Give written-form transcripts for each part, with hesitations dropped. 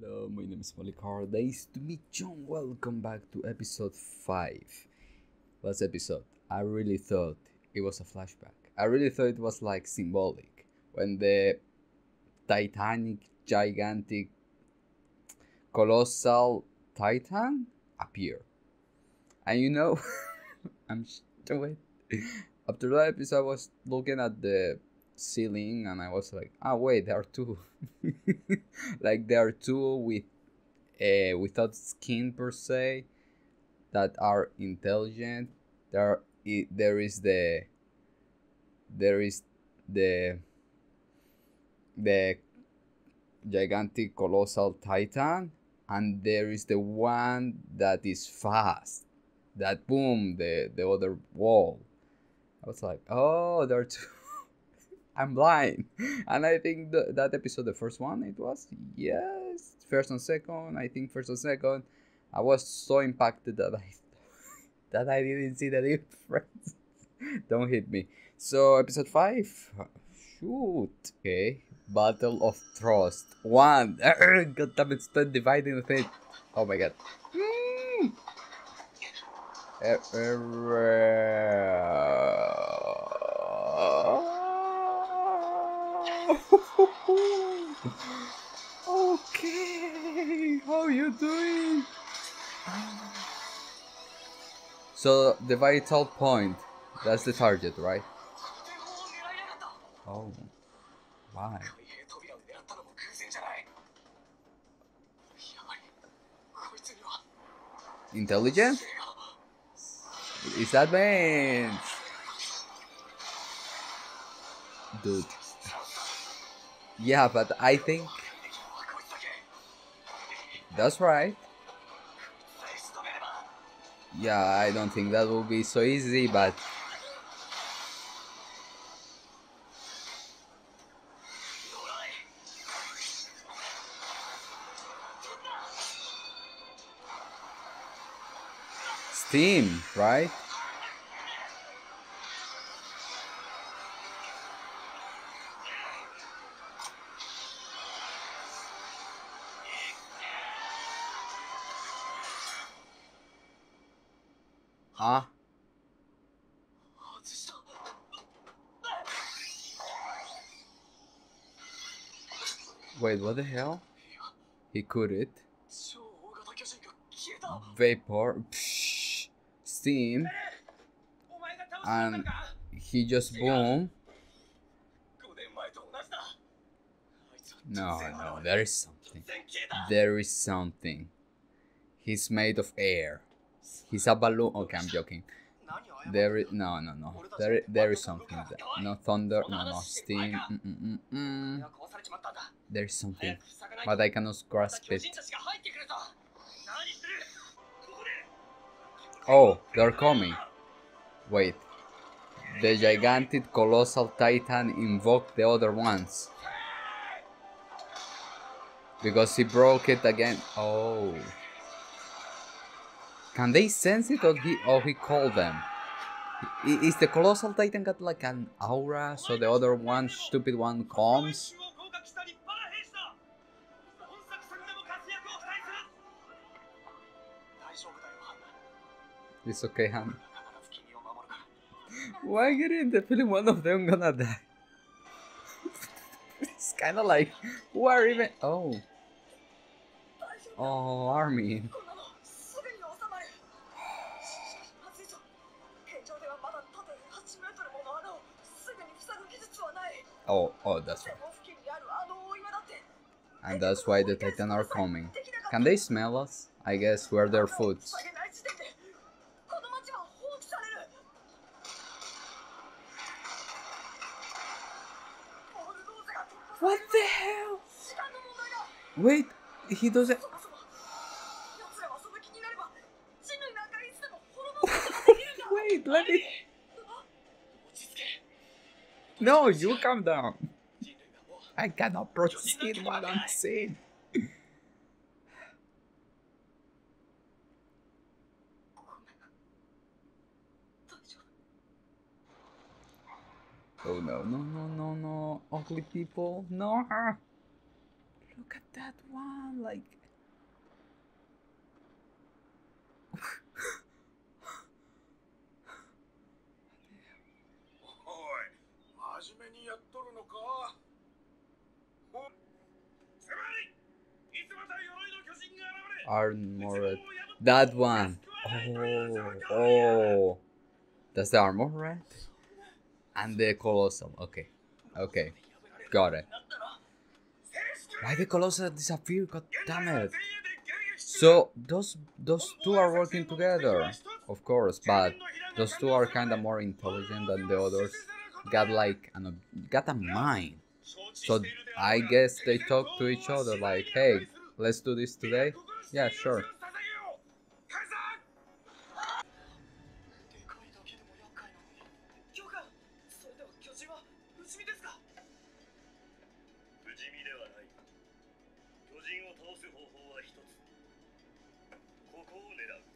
Hello, my name is Molly Carr. Nice to meet John. Welcome back to episode 5. Last episode, I really thought it was a flashback. I really thought it was like symbolic. When the Titanic, gigantic, colossal Titan appeared. And you know, I'm stupid. After that episode, I was looking at the ceiling and I was like, oh wait, there are two. Like there are two with without skin per se that are intelligent. There is the gigantic colossal Titan, and there is the one that is fast, that boom the other wall. I was like, oh, there are two. I'm blind. And I think that episode, the first one, it was, yes, first and second, I think first and second, I was so impacted that I didn't see the difference. Don't hit me. So, episode 5, shoot, okay, Battle of Trost, 1, god damn it, stop dividing the thing, oh my god. Okay, how you doing? So the vital point, that's the target, right? Oh, why? Intelligence? Is that meant? Dude. Yeah, but I think that's right. Yeah, I don't think that will be so easy, but steam, right? Huh? Wait, what the hell? He couldn't. Vapor, psh, steam, and he just boom. No, there is something. There is something. He's made of air. He's a balloon. Okay, I'm joking. There is no. There is something there. No thunder. No steam. There is something, but I cannot grasp it. Oh, they're coming. Wait, the gigantic colossal Titan invoked the other ones because he broke it again. Oh. Can they sense it, or he called them? Is the colossal Titan got like an aura, so the other one, stupid one, comes? It's okay, Han. Why didn't the feeling one of them gonna die? It's kind of like, who are even? Oh, oh, Armin. Oh, that's right. And that's why the Titan are coming. Can they smell us? I guess we're their food. What the hell? Wait, he doesn't... Wait, let me... No, you calm down. I cannot protest what I'm saying. Oh no, ugly people, no. look at that one, like... Armored. That one. Oh. That's the armor, right? And the colossal. Okay. Okay. Got it. Why the colossal disappeared? God damn it. So those two are working together. Of course, but those two are kinda more intelligent than the others. Got like got a mind. So I guess they talk to each other like, hey, let's do this today. Yeah, sure.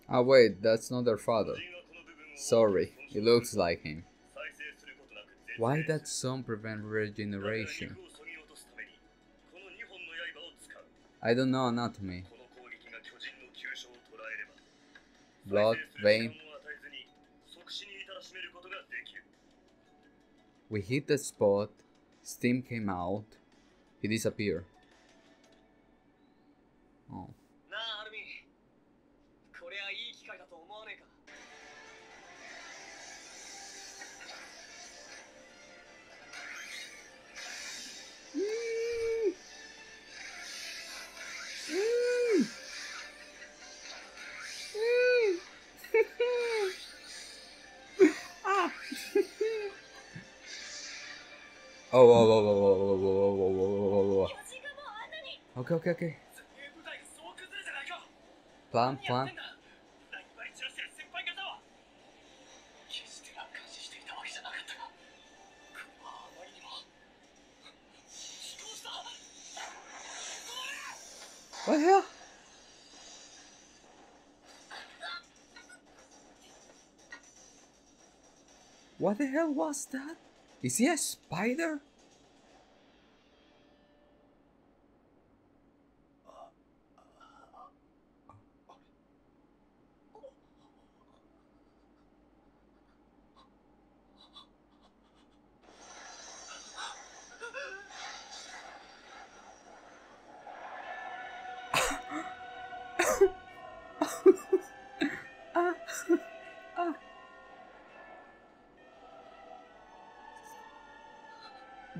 Ah, wait, that's not their father. Sorry, it looks like him. Why that song prevent regeneration? I don't know anatomy. Blood, vein. We hit the spot, steam came out, he disappeared. Oh. Oh, okay. Plan. What the hell? What the hell was that? Is he a spider?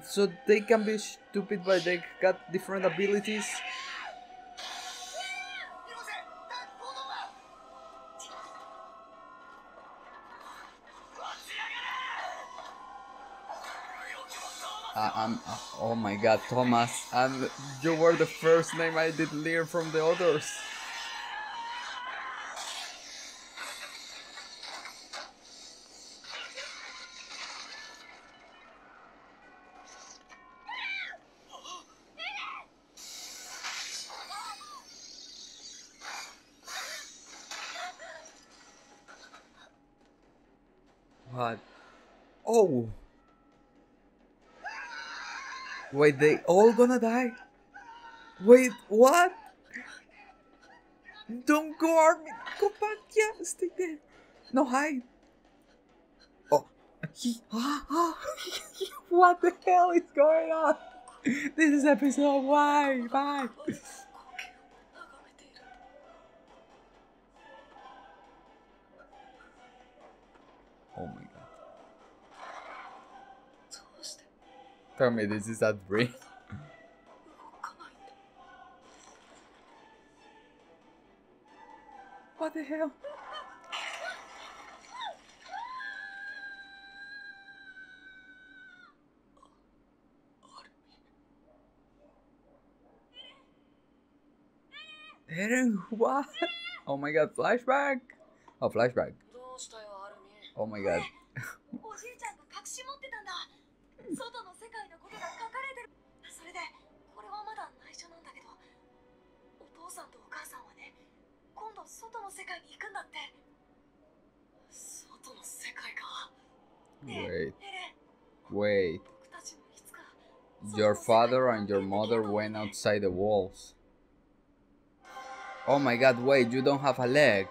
So they can be stupid, but they got different abilities. Oh my god, Thomas, and you were the first name I did learn from the others. What? Oh! Wait, they all gonna die? Wait, what? Don't go, Armin! Go back, yeah! Stay there! No, hide! Oh! What the hell is going on? This is episode 1! Bye! Oh my god. Tell me this is a dream. What the hell? Eren, what? Oh my god, flashback! Oh, flashback. Oh my god. Wait. Your father and your mother went outside the walls. Oh my god, wait, you don't have a leg.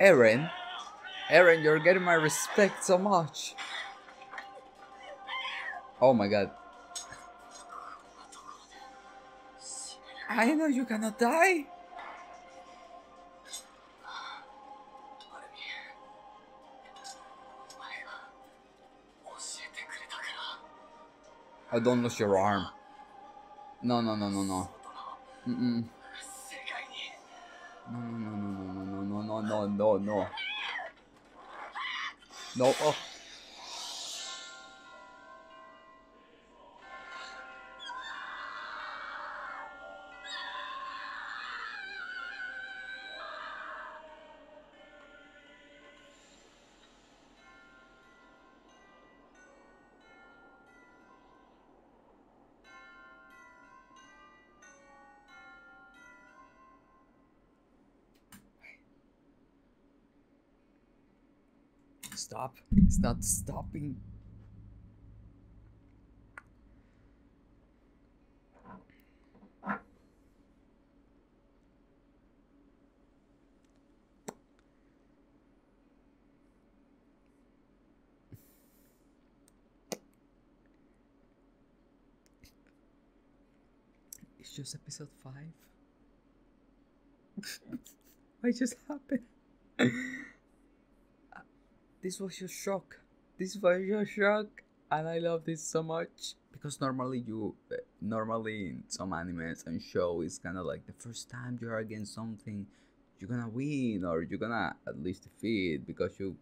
Eren? Eren, you're getting my respect so much. Oh my god. I know you cannot die. Oh, don't lose your arm. No, no, no, no, no. Mm-mm. No, no, no, no, no, no, no, no, no, no. No, oh. Stop. It's not stopping. It's just episode 5. What just happened? This was your shock. This was your shock, and I love this so much because normally in some animes and shows, it's kind of like the first time you're against something, you're gonna win or you're gonna at least defeat because you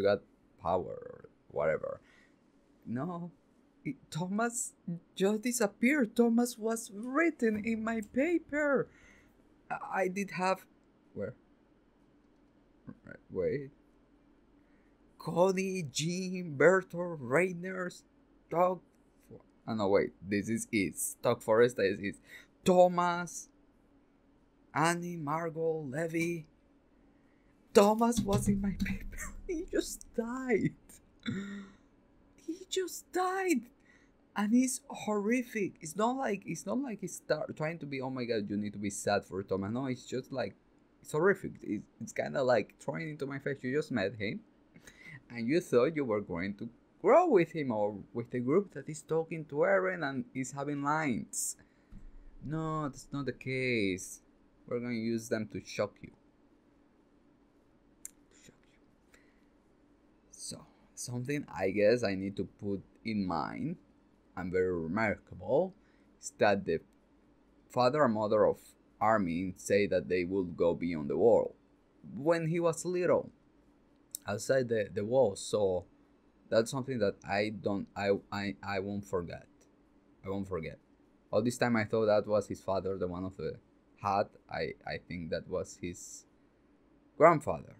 got power or whatever. No, Thomas just disappeared. Thomas was written in my paper. I did have where? Wait. Cody, Jean, Bertolt, Reiner, Stock. Oh no, wait, this is it. Stock Forest is it. Thomas, Annie, Margot, Levy. Thomas was in my paper. He just died. He just died, and it's horrific. It's not like he's trying to be. Oh my god, you need to be sad for Thomas. No, it's just like it's horrific. It's kind of like throwing into my face. You just met him. And you thought you were going to grow with him or with the group that is talking to Eren and is having lines. No, that's not the case. We're going to use them to shock you. So, something I guess I need to put in mind and very remarkable is that the father and mother of Armin say that they would go beyond the wall when he was little. Outside the wall, so that's something that I won't forget. I won't forget. All this time I thought that was his father, the one of the hat. I think that was his grandfather.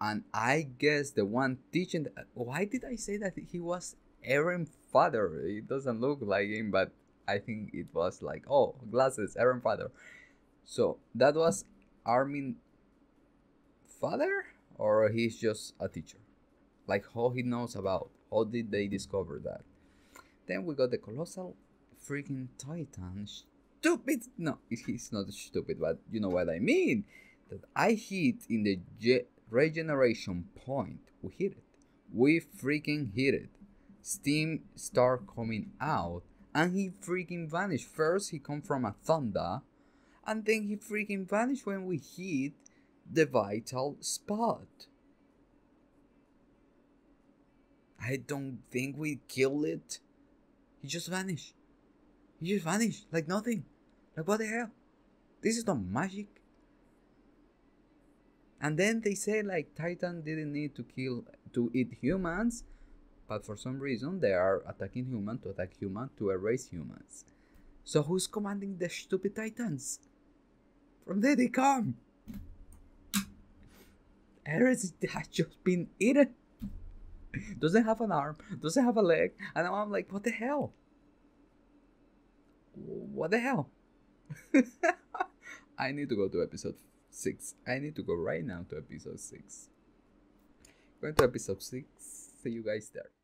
And I guess the one teaching that, why did I say that he was Eren's father? It doesn't look like him, but I think it was like, oh, glasses, Eren's father. So that was Armin's father? Or he's just a teacher. Like how he knows about. How did they discover that? Then we got the Colossal freaking Titan. Stupid. No, he's not stupid. But you know what I mean. That I hit in the regeneration point. We hit it. We freaking hit it. Steam start coming out. And he freaking vanished. First he come from a thunder. And then he freaking vanished when we hit the vital spot. I don't think we killed it. He just vanished. He just vanished like nothing. Like what the hell? This is not magic. And then they say like Titan didn't need to eat humans, but for some reason they are attacking human to attack human to erase humans. So who's commanding the stupid Titans? From there they come. Eren has just been eaten. Doesn't have an arm, doesn't have a leg, and now I'm like, what the hell? What the hell? I need to go to episode 6. I need to go right now to episode 6. Going to episode 6. See you guys there.